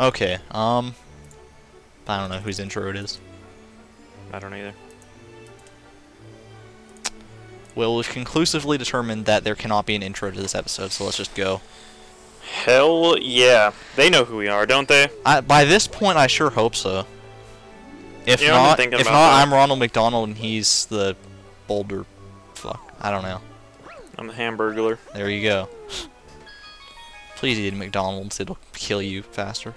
Okay, I don't know whose intro it is. I don't either. Well, we've conclusively determined that there cannot be an intro to this episode, so let's just go. Hell yeah. They know who we are, don't they? By this point, I sure hope so. If not, I'm Ronald McDonald, and he's the Boulder... Fuck. I don't know. I'm the Hamburglar. There you go. Please eat McDonald's. It'll kill you faster.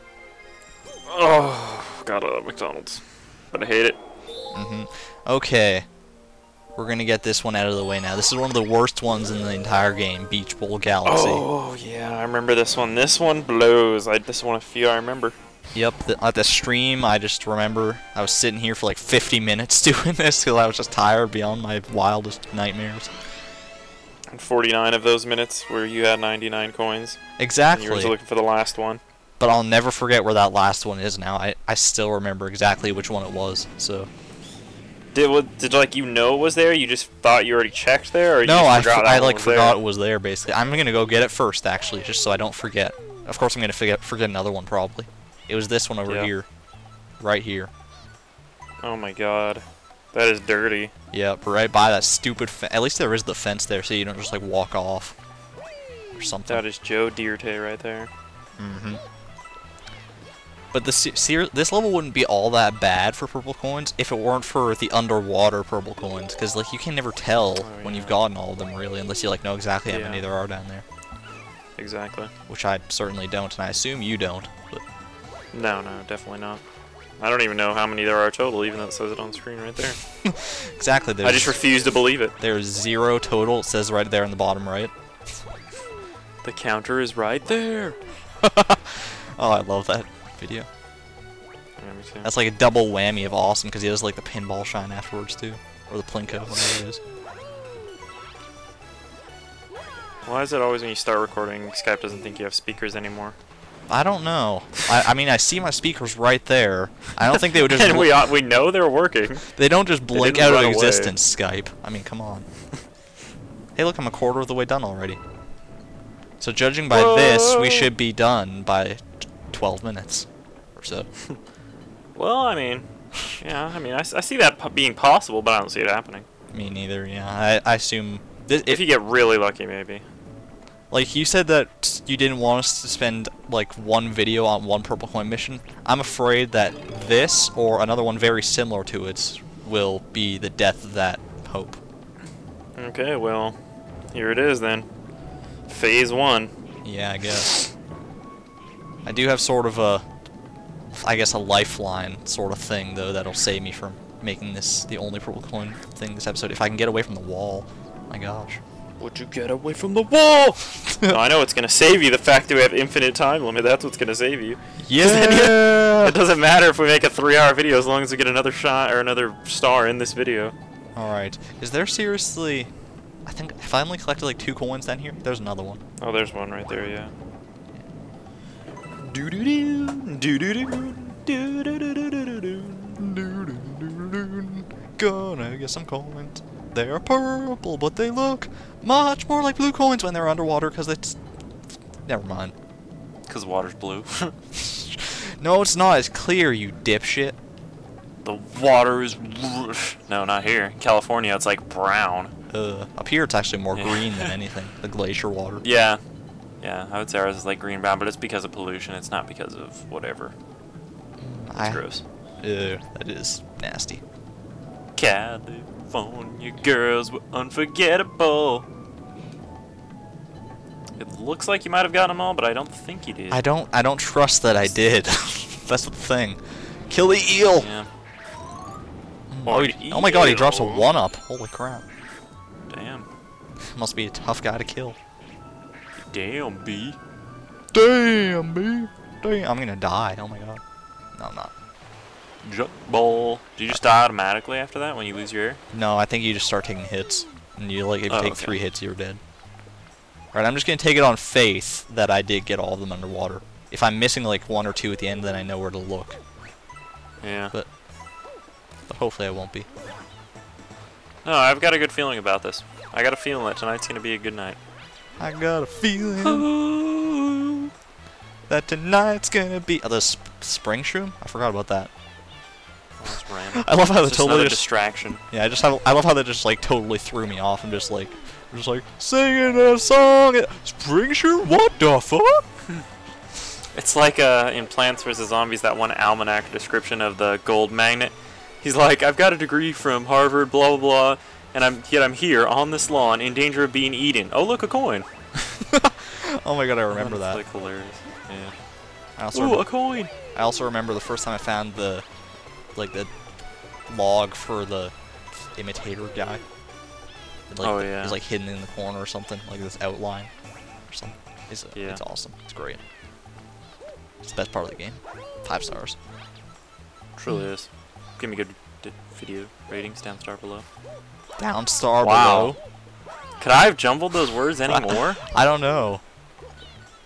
Oh, God, I love McDonald's. But I hate it. Mm-hmm. Okay. We're going to get this one out of the way now. This is one of the worst ones in the entire game, Beach Bowl Galaxy. Oh, yeah, I remember this one. This one blows. This one a few I remember. Yep, at the stream, I just remember I was sitting here for like 50 minutes doing this because I was just tired beyond my wildest nightmares. And 49 of those minutes where you had 99 coins. Exactly. And you were looking for the last one. But I'll never forget where that last one is now. I still remember exactly which one it was, so... Did like, you know it was there? You just thought you already checked there? Or you forgot it was there, basically. I'm going to go get it first, actually, just so I don't forget. Of course, I'm going to forget another one, probably. It was this one over here. Right here. Oh, my God. That is dirty. Yep, right by that stupid fence. At least there is the fence there, so you don't just, like, walk off or something. That is Joe Dierte right there. Mm-hmm. But this level wouldn't be all that bad for purple coins if it weren't for the underwater purple coins, because like you can never tell when you've gotten all of them really, unless you like know exactly how many there are down there. Exactly. Which I certainly don't, and I assume you don't. But. No, definitely not. I don't even know how many there are total, even though it says it on the screen right there. Exactly. I just refuse to believe it. There's 0 total. It says right there in the bottom right. The counter is right there. Oh, I love that video. Yeah, me too. That's like a double whammy of awesome because he does like the pinball shine afterwards too, or the plinko, whatever it is. Why is it always when you start recording, Skype doesn't think you have speakers anymore? I don't know. I mean, I see my speakers right there. I don't think they would just. And we know they're working. They don't just blink out of existence, Skype. I mean, come on. Hey, look, I'm a quarter of the way done already. So judging by this, we should be done by 12 minutes or so. Well, I mean, yeah, I see that being possible, but I don't see it happening. Me neither, yeah. I assume... If you get really lucky, maybe. Like, you said that you didn't want us to spend, like, one video on one purple coin mission. I'm afraid that this, or another one very similar to it, will be the death of that hope. Okay, well, here it is, then. Phase 1. Yeah, I guess. I do have sort of a lifeline sort of thing, though, that'll save me from making this the only purple coin thing this episode. If I can get away from the wall. My gosh. Would you get away from the wall? No, I know it's going to save you, the fact that we have infinite time limit. That's what's going to save you. Yeah! It doesn't matter if we make a 3-hour video as long as we get another shot or another star in this video. Alright. Is there seriously... I think if I only collected like 2 coins down here, there's another one. Oh, there's one right there, yeah. Gonna get some coins. They are purple, but they look much more like blue coins when they're underwater because it's. Never mind. Because water's blue. No, it's not. It's clear, you dipshit. The water is. No, not here. In California, it's like brown. Up here, it's actually more green than anything. The glacier water. Yeah. Yeah, I would say ours is like green brown, but it's because of pollution. It's not because of whatever. It's gross. That is nasty. California girls were unforgettable. It looks like you might have gotten them all, but I don't think you did. I don't trust that I did. That's the thing. Kill the eel. Yeah. Oh my God, he drops a 1-up. Holy crap. Damn. Must be a tough guy to kill. Damn, B. Damn, B. Damn. I'm gonna die. Oh my God. No, I'm not. Jump ball. Do you just die automatically after that when you lose your air? No, I think you just start taking hits. And you, like, if you take 3 hits, you're dead. Alright, I'm just gonna take it on faith that I did get all of them underwater. If I'm missing, like, 1 or 2 at the end, then I know where to look. Yeah. But hopefully I won't be. No, I've got a good feeling about this. I got a feeling that tonight's gonna be a good night. I got a feeling. that tonight's gonna be... Oh, the spring shroom? I forgot about that. That's random. I love how they totally just... distraction. Yeah, I love how they just, like, totally threw me off. I'm just like... singing a song! Spring shroom? What the fuck? It's like in Plants vs. Zombies, that one almanac description of the gold magnet. He's like, I've got a degree from Harvard, blah, blah, blah, and yet I'm here on this lawn in danger of being eaten. Oh, look, a coin. Oh my god, I remember that. That's like hilarious. Yeah. Ooh, a coin! I also remember the first time I found the log for the imitator guy. Oh, yeah. It's like hidden in the corner or something, like this outline or something. It's awesome. It's great. It's the best part of the game. 5 stars. Truly is. Give me good video ratings. Down star below. Down star below. Could I have jumbled those words anymore? I don't know.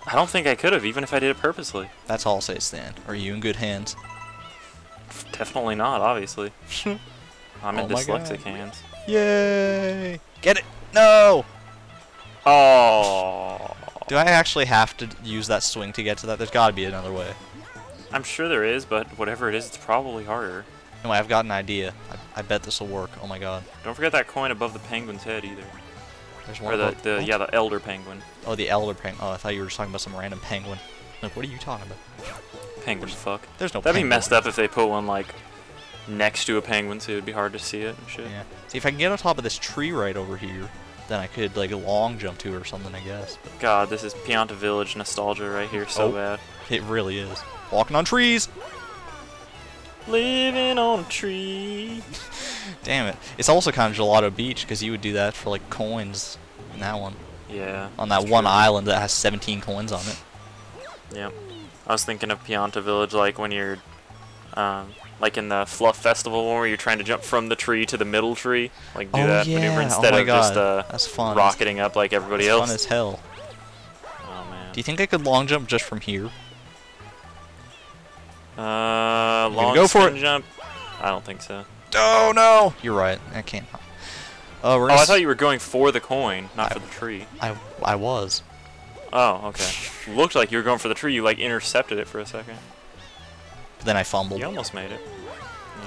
I don't think I could have, even if I did it purposely. That's all I'll say, Stan. Are you in good hands? Definitely not, obviously. I'm in dyslexic hands. Yay! Get it! No! Oh. Do I actually have to use that swing to get to that? There's got to be another way. I'm sure there is, but whatever it is, it's probably harder. Anyway, I've got an idea. I bet this will work. Oh my god. Don't forget that coin above the penguin's head, either. There's one. Or the elder penguin. Oh, the elder penguin. Oh, I thought you were just talking about some random penguin. Like, what are you talking about? Penguins, fuck. There's no. That'd penguin. Be messed up if they put one, like, next to a penguin, so it would be hard to see it and shit. Yeah. See, if I can get on top of this tree right over here, then I could, like, long jump to it or something, I guess. But god, this is Pianta Village nostalgia right here, so bad. It really is. Walking on trees! Living on a tree! Damn it. It's also kind of Gelato Beach, because you would do that for, like, coins in that one. Yeah. On that one island that has 17 coins on it. Yeah. I was thinking of Pianta Village, like, when you're, like in the Fluff Festival one where you're trying to jump from the tree to the middle tree. Like, do that maneuver instead of just, that's fun. Rocketing up like everybody else. That's fun as hell. Oh, man. Do you think I could long jump just from here? Long spin jump? I don't think so. Oh, no! You're right. I can't. Oh, I thought you were going for the coin, not for the tree. I was. Oh, okay. Looked like you were going for the tree. You, like, intercepted it for a second. But then I fumbled. You almost made it.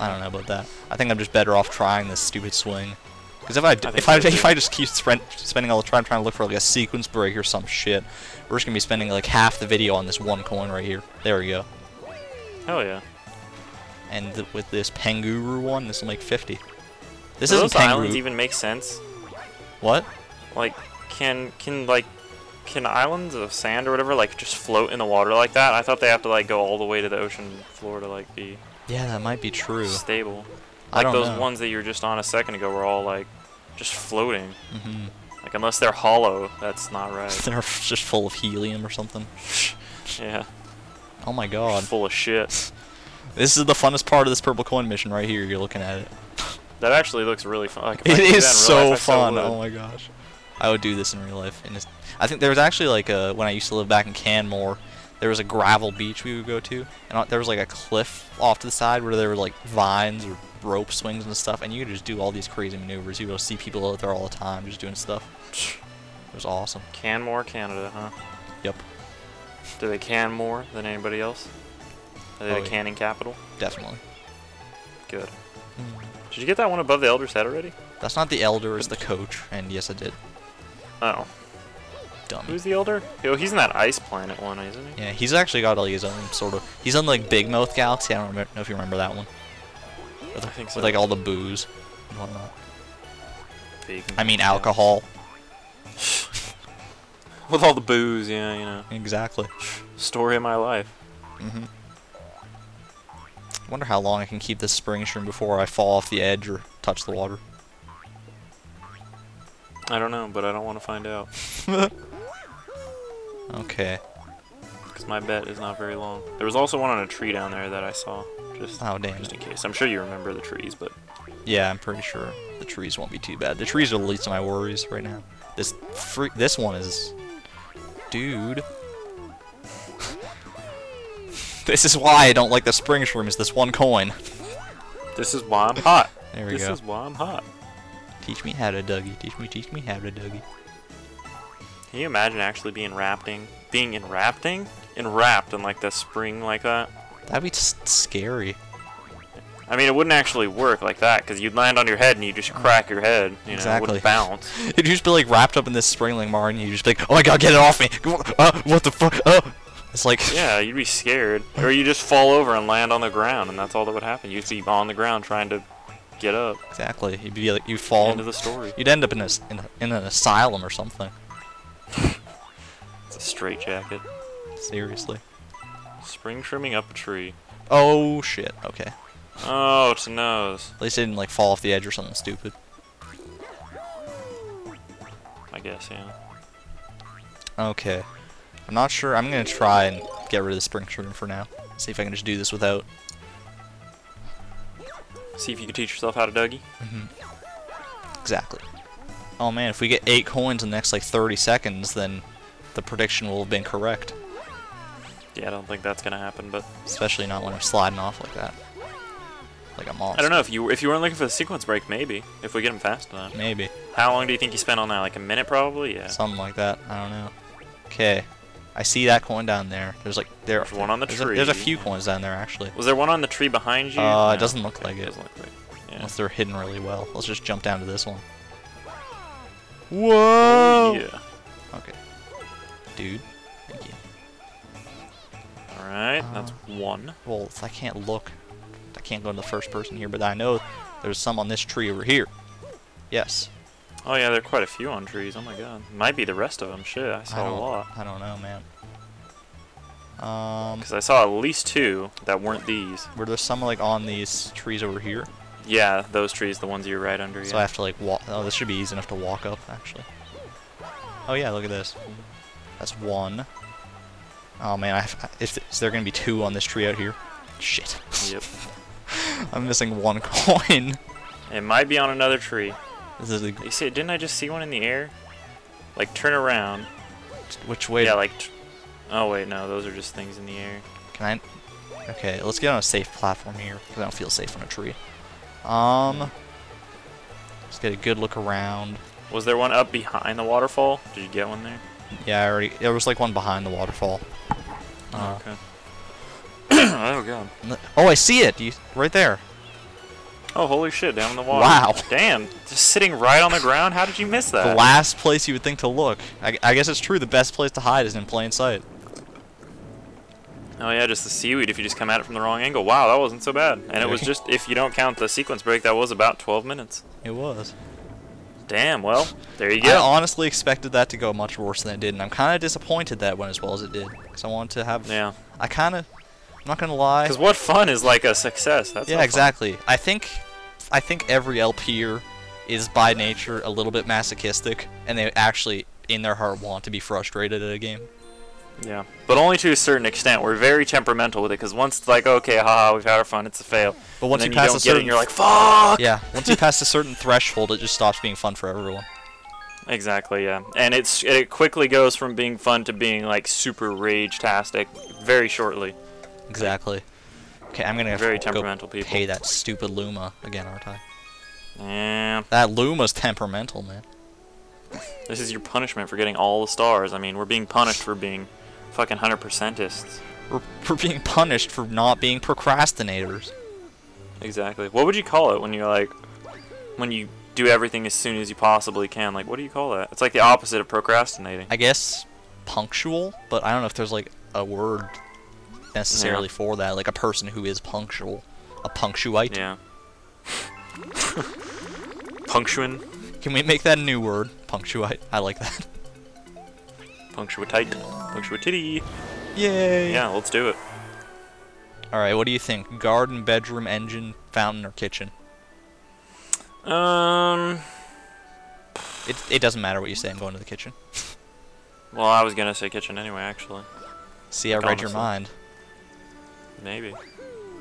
I don't know about that. I think I'm just better off trying this stupid swing. Because if I just keep spending all the time trying to look for, like, a sequence break or some shit, we're just going to be spending, like, half the video on this one coin right here. There we go. Hell yeah. And with this Penguru one, this will make 50. This isn't Penguru. Do those islands even make sense? What? Like, can islands of sand or whatever, like, just float in the water like that? I thought they have to, like, go all the way to the ocean floor to, like, be... Yeah, that might be true. ...stable. Like, I don't know. Ones that you were just on a second ago were all, like, just floating. Mm-hmm. Like, unless they're hollow, that's not right. They're just full of helium or something. Yeah. Oh my god. Full of shit. This is the funnest part of this purple coin mission right here. You're looking at it. That actually looks really fun. Like, it is so fun. Oh my gosh. I would do this in real life. And I think there was actually, like, when I used to live back in Canmore, there was a gravel beach we would go to. And there was, like, a cliff off to the side where there were, like, vines or rope swings and stuff. And you could just do all these crazy maneuvers. You would see people out there all the time just doing stuff. It was awesome. Canmore, Canada, huh? Yep. Do they can more than anybody else? Are they the canning capital? Definitely. Good. Did you get that one above the elder's head already? That's not the elder, it's the coach, and yes, I did. Oh. Dumb. Who's the elder? Oh, he's in that Ice Planet one, isn't he? Yeah, he's actually got, like, his own sort of... He's in, like, Big Mouth Galaxy, I don't know if you remember that one. I think so. With, like, all the booze and whatnot. Alcohol. With all the booze, yeah, you know. Exactly. Story of my life. Mm-hmm. I wonder how long I can keep this spring shroom before I fall off the edge or touch the water. I don't know, but I don't want to find out. Okay. Because my bet is not very long. There was also one on a tree down there that I saw. Just in case. I'm sure you remember the trees, but... Yeah, I'm pretty sure the trees won't be too bad. The trees are the least of my worries right now. This one is... Dude. This is why I don't like the spring shroom, is this one coin. This is why I'm hot. There we go. This is why I'm hot. Teach me how to Dougie. Teach me how to Dougie. Can you imagine actually being in rafting? and wrapped in like the spring like that. That'd be just scary. I mean, it wouldn't actually work like that, because you'd land on your head and you'd just crack your head. You exactly. know, it wouldn't bounce. You'd just be like wrapped up in this springling mar, and you'd just be like, oh my god, get it off me! What the fuck? It's like... Yeah, you'd be scared. Or you'd just fall over and land on the ground, and that's all that would happen. You'd be on the ground trying to get up. Exactly. You'd be like, you'd fall... End of the story. You'd end up in an asylum or something. It's a straitjacket. Seriously. Spring trimming up a tree. Oh, shit. Okay. Oh, it's a nose. At least they didn't, like, fall off the edge or something stupid. I guess, yeah. Okay. I'm not sure. I'm going to try and get rid of the spring shroom for now. See if I can just do this without. See if you can teach yourself how to Dougie? Mm-hmm. Exactly. Oh, man. If we get 8 coins in the next, like, 30 seconds, then the prediction will have been correct. Yeah, I don't think that's going to happen, but... Especially not when I'm sliding off like that. Like a monster. I don't know, if you weren't looking for the sequence break, maybe. If we get him fast enough. Maybe. How long do you think you spent on that? Like a minute, probably? Yeah. Something like that. I don't know. Okay. I see that coin down there. There's one on the tree. There's a few coins down there, actually. Was there one on the tree behind you? No, it doesn't look like it. Doesn't look like it. Yeah. Unless they're hidden really well. Let's just jump down to this one. Whoa! Oh, yeah. Okay. Dude. Thank you. Alright, that's one. Well, I can't look. I can't go into the first person here, but I know there's some on this tree over here. Yes. Oh yeah, there are quite a few on trees. Oh my god. Might be the rest of them. Shit, I saw a lot. I don't know, man. Because I saw at least 2 that weren't these. Were there some like on these trees over here? Yeah, those trees, the ones you're right under. So yeah. I have to like walk. Oh, this should be easy enough to walk up, actually. Oh yeah, look at this. That's one. Oh man, is there gonna be 2 on this tree out here? Shit. Yep. I'm missing 1 coin. It might be on another tree. This is like, you see, didn't I just see one in the air? Like, turn around. Which way? Yeah, like... Oh, wait, no. Those are just things in the air. Can I... Okay, let's get on a safe platform here, because I don't feel safe on a tree. Let's get a good look around. Was there one up behind the waterfall? Did you get one there? Yeah, I already... There was, like, one behind the waterfall. Okay. Oh, God. Oh, I see it! Right there. Oh, holy shit, down in the water. Wow. Damn, just sitting right on the ground? How did you miss that? The last place you would think to look. I guess it's true, the best place to hide is in plain sight. Oh yeah, just the seaweed if you just come at it from the wrong angle. Wow, that wasn't so bad. And it was just, if you don't count the sequence break, that was about 12 minutes. It was. Damn, well, there you go. I honestly expected that to go much worse than it did, and I'm kind of disappointed that it went as well as it did. Because I wanted to have... Yeah. I'm not gonna lie. Because what fun is like a success? That's yeah, exactly. I think every LP'er is by nature a little bit masochistic, and they actually, in their heart, want to be frustrated at a game. Yeah, but only to a certain extent. We're very temperamental with it, because once it's like, okay, haha, we've had our fun, it's a fail. But once you pass a certain, you're like, fuck. Yeah, once you pass a certain threshold, it just stops being fun for everyone. Exactly, yeah, and it quickly goes from being fun to being like super rage-tastic very shortly. Exactly. Okay, I'm gonna have to go pay that stupid Luma again, aren't I? Yeah. That Luma's temperamental, man. This is your punishment for getting all the stars. I mean, we're being punished for being fucking 100%ists. We're being punished for not being procrastinators. Exactly. What would you call it when you're like, when you do everything as soon as you possibly can? Like, what do you call that? It's like the opposite of procrastinating. I guess punctual, but I don't know if there's like a word necessarily for that, like a person who is punctual. A punctuite. Yeah. Punctuin. Can we make that a new word? Punctuite. I like that. Punctuatite. Punctuatitty. Yay. Yeah, let's do it. Alright, what do you think? Garden, bedroom, engine, fountain, or kitchen? It doesn't matter what you say, I'm going to the kitchen. Well, I was gonna say kitchen anyway, actually. See, I read your mind. Maybe.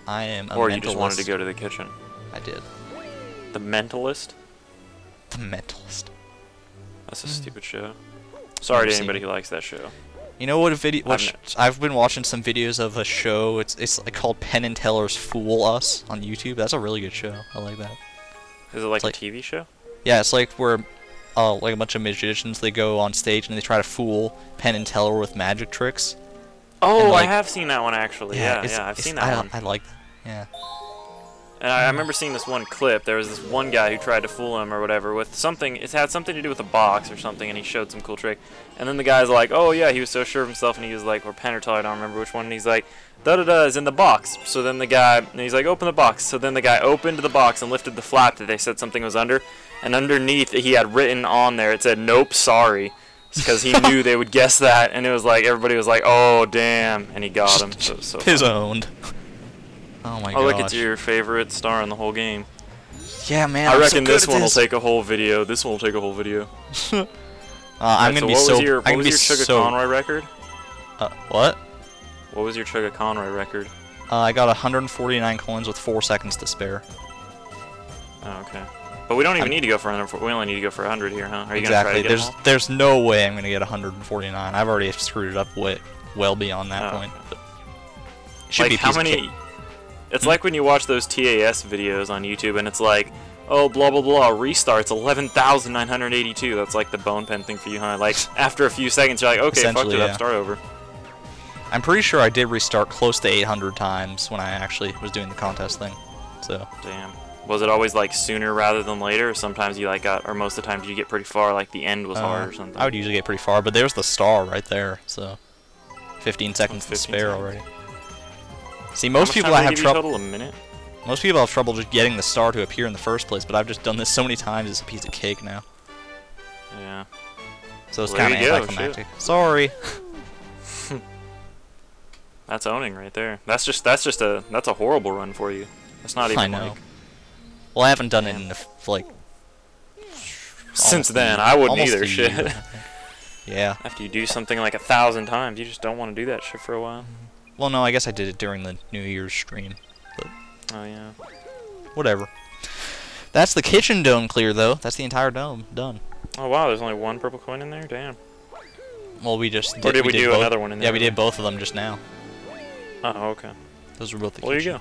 I am a mentalist. Or you just wanted to go to the kitchen. I did. The mentalist? The mentalist. That's a stupid show. Sorry to anybody who likes that show. You know what a video... I've been watching some videos of a show. It's like called Penn and Teller's Fool Us on YouTube. That's a really good show. I like that. Is it like a TV show? Yeah, it's like where like a bunch of magicians, they go on stage and they try to fool Penn and Teller with magic tricks. Oh, like, I have seen that one, actually. Yeah, I've seen that one. I like that. Yeah. And I remember seeing this one clip. There was this one guy who tried to fool him or whatever with something. It had something to do with a box or something, and he showed some cool trick. And then the guy's like, oh, yeah, he was so sure of himself, and he was like, or Penn or Teller, I don't remember which one. And he's like, da-da-da is in the box. So then the guy, and he's like, open the box. So then the guy opened the box and lifted the flap that they said something was under. And underneath, he had written on there, it said, nope, sorry. Because he knew they would guess that, and it was like, everybody was like, oh, damn, and he got him. So his owned. Oh, my god. Oh, look, it's your favorite star in the whole game. Yeah, man, I reckon this one will take a whole video. This one will take a whole video. I'm going to be so... What was your Chuggaaconroy record? What? What was your Chuggaaconroy record? I got 149 coins with 4 seconds to spare. Oh, okay. But we don't even need to go for 100. We only need to go for 100 here, huh? Are you exactly. Gonna try to get them all? There's no way I'm gonna get 149. I've already screwed it up well beyond that point. But it should be a piece of cake. It's like when you watch those TAS videos on YouTube, and it's like, oh, blah blah blah, restarts 11,982. That's like the bone pen thing for you, huh? Like after a few seconds, you're like, okay, fucked it up, start over. I'm pretty sure I did restart close to 800 times when I actually was doing the contest thing. So. Damn. Was it always like sooner rather than later? Or sometimes you like got, or most of the times you get pretty far. Like the end was hard or something. I would usually get pretty far, but there's the star right there. So, 15 seconds to spare already. See, most people I have trouble. Most people have trouble just getting the star to appear in the first place. But I've just done this so many times; it's a piece of cake now. Yeah. So it's kind of anticlimactic. Sorry. That's owning right there. That's a horrible run for you. That's not even. I know. Well, I haven't done it in like since then. I wouldn't either. Shit. Yeah. After you do something like 1,000 times, you just don't want to do that shit for a while. Well, no, I guess I did it during the New Year's stream. But oh yeah. Whatever. That's the kitchen dome clear though. That's the entire dome done. Oh wow, there's only one purple coin in there. Damn. Well, we just did, or did we do both. Another one in there? Yeah, we did both of them just now. Oh okay. Those were both the kitchen. Well, there you go.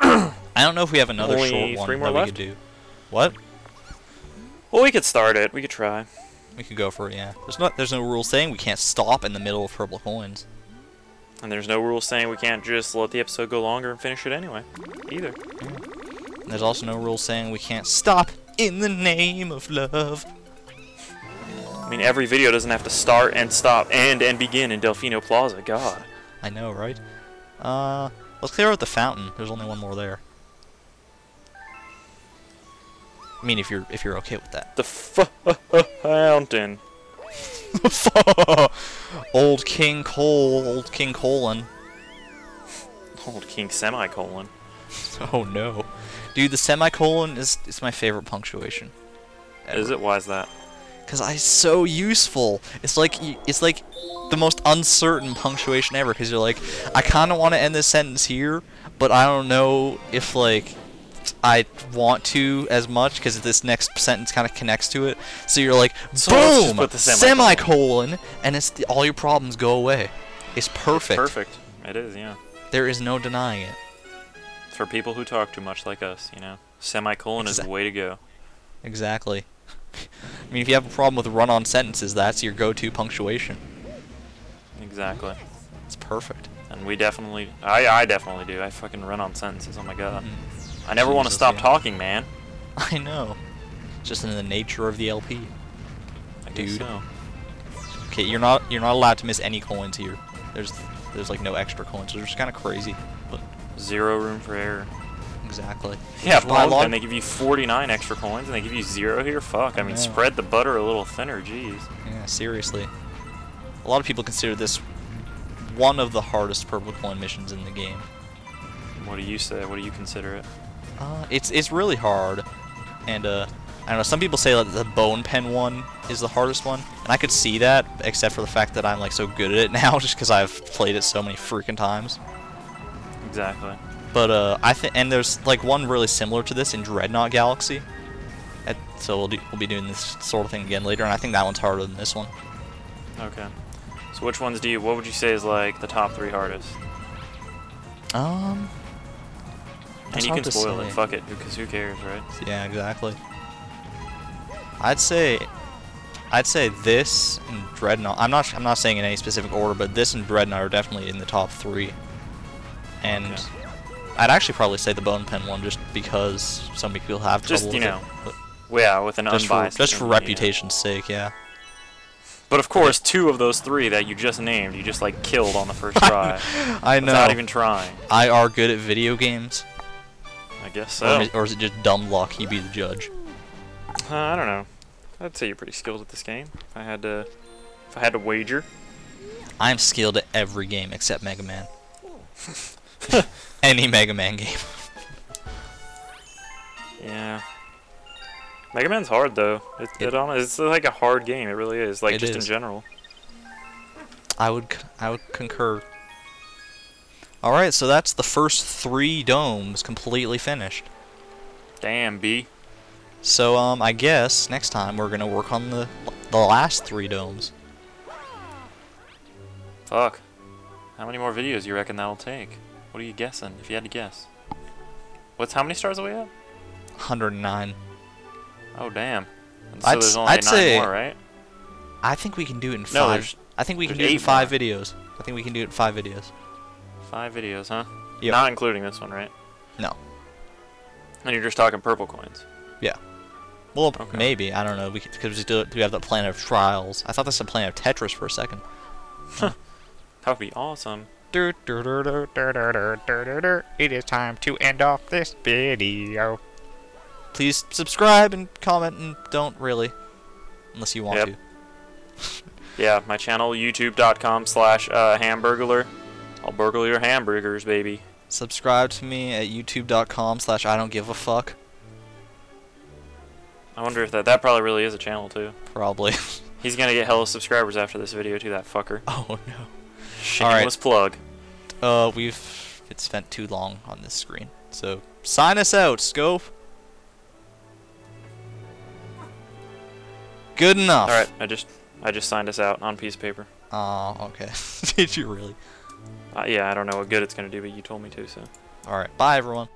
I don't know if we have another short one that we could do. What? Well, we could start it. We could try. We could go for it, yeah. There's no rule saying we can't stop in the middle of purple coins. And there's no rule saying we can't just let the episode go longer and finish it anyway. Either. Yeah. There's also no rule saying we can't stop in the name of love. I mean, every video doesn't have to start and stop and begin in Delfino Plaza. God. I know, right? Let's clear out the fountain. There's only one more there. I mean, if you're okay with that. The fountain. Old King Cole. Old King Colon. Old King Semicolon. Oh no, dude, the semicolon is my favorite punctuation. Ever. Is it? Why is that? Cause it's so useful. It's like the most uncertain punctuation ever. Cause you're like, I kind of want to end this sentence here, but I don't know if like I want to as much because this next sentence kind of connects to it. So you're like, so boom, put the semicolon, and it's all your problems go away. It's perfect. It's perfect. It is, yeah. There is no denying it. For people who talk too much like us, you know, semicolon is the way to go. Exactly. I mean, if you have a problem with run-on sentences, that's your go-to punctuation. Exactly. It's perfect. And we definitely, I definitely do. I fucking run on sentences. Oh my god. Mm-hmm. I never want to stop talking, man. I know. It's just in the nature of the LP. I guess so. Okay, you're not allowed to miss any coins here. There's like no extra coins, which is kind of crazy. But zero room for error. Exactly. Yeah, and they give you 49 extra coins, and they give you zero here. Fuck. I mean, spread the butter a little thinner. Jeez. Yeah, seriously. A lot of people consider this one of the hardest purple coin missions in the game. What do you say? What do you consider it? It's really hard, and I don't know. Some people say that the bone pen one is the hardest one, and I could see that, except for the fact that I'm like so good at it now, just because I've played it so many freaking times. Exactly. But and there's like one really similar to this in Dreadnought Galaxy, so we'll be doing this sort of thing again later, and I think that one's harder than this one. Okay. So which ones do you? What would you say is like the top three hardest? And you can spoil it, fuck it, because who cares, right? Yeah, exactly. I'd say I'd say this and Dreadnought. I'm not saying in any specific order, but this and Dreadnought are definitely in the top three. And okay. I'd actually probably say the Bone Pen one just because some people have trouble with it. Yeah, with an unbiased. Just for reputation's sake, yeah. But of course, two of those three that you just named, you just like killed on the first try. I know. Without even trying. I are good at video games. I guess so. Or is it just dumb luck? You be the judge. I don't know. I'd say you're pretty skilled at this game. If I had to wager. I'm skilled at every game except Mega Man. Any Mega Man game. Yeah. Mega Man's hard though. It's like a hard game. It really is. Like just in general. I would concur. All right, so that's the first three domes completely finished. Damn, B. So I guess next time we're gonna work on the last three domes. Fuck. How many more videos do you reckon that'll take? What are you guessing? If you had to guess. How many stars are we at? 109. Oh damn! And so there's only 9 more, right? I think we can do it in 5. I think we can do it in 5 videos. I think we can do it in 5 videos. 5 videos, huh? Yeah. Not including this one, right? No. And you're just talking purple coins. Yeah. Well, okay. Maybe I don't know. We could just do it. We have the Planet of Trials. I thought that's the Planet of Tetris for a second. Huh. That would be awesome. It is time to end off this video. Please subscribe and comment, and don't really, unless you want to. Yeah, my channel, youtube.com/hamburglar. I'll burgle your hamburgers, baby. Subscribe to me at youtube.com/I don't give a fuck. I wonder if that probably really is a channel, too. Probably. He's going to get hella subscribers after this video, too, that fucker. Oh, no. Shameless plug. It's spent too long on this screen. So, sign us out, Scope. Good enough. All right, I just signed us out on piece of paper. Oh, okay. Did you really? Yeah, I don't know what good it's gonna do, but you told me to, so. All right, bye everyone.